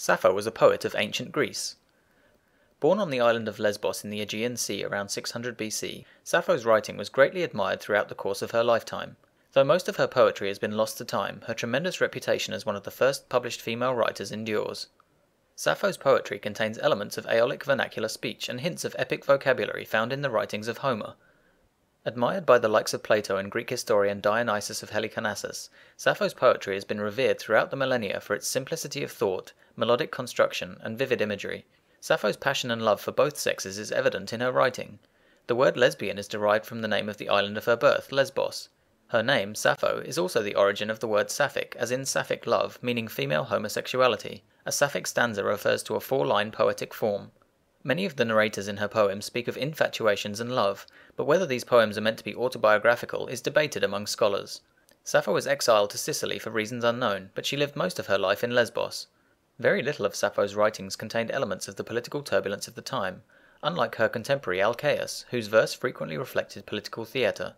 Sappho was a poet of ancient Greece. Born on the island of Lesbos in the Aegean Sea around 600 BC, Sappho's writing was greatly admired throughout the course of her lifetime. Though most of her poetry has been lost to time, her tremendous reputation as one of the first published female writers endures. Sappho's poetry contains elements of Aeolic vernacular speech and hints of epic vocabulary found in the writings of Homer. Admired by the likes of Plato and Greek historian Dionysus of Halicarnassus, Sappho's poetry has been revered throughout the millennia for its simplicity of thought, melodic construction, and vivid imagery. Sappho's passion and love for both sexes is evident in her writing. The word lesbian is derived from the name of the island of her birth, Lesbos. Her name, Sappho, is also the origin of the word Sapphic, as in Sapphic love, meaning female homosexuality. A Sapphic stanza refers to a four-line poetic form. Many of the narrators in her poems speak of infatuations and love, but whether these poems are meant to be autobiographical is debated among scholars. Sappho was exiled to Sicily for reasons unknown, but she lived most of her life in Lesbos. Very little of Sappho's writings contained elements of the political turbulence of the time, unlike her contemporary Alcaeus, whose verse frequently reflected political theatre.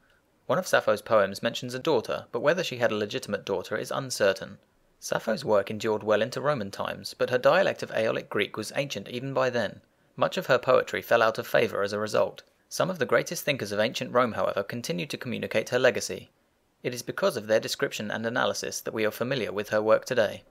One of Sappho's poems mentions a daughter, but whether she had a legitimate daughter is uncertain. Sappho's work endured well into Roman times, but her dialect of Aeolic Greek was ancient even by then. Much of her poetry fell out of favour as a result. Some of the greatest thinkers of ancient Rome, however, continued to communicate her legacy. It is because of their description and analysis that we are familiar with her work today.